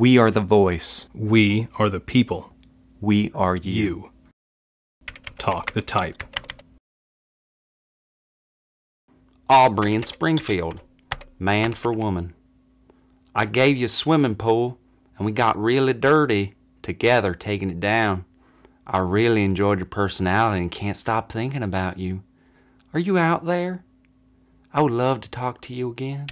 We are the voice. We are the people. We are you. Talk the Type. Aubrey in Springfield, man for woman. I gave you a swimming pool and we got really dirty together taking it down. I really enjoyed your personality and can't stop thinking about you. Are you out there? I would love to talk to you again.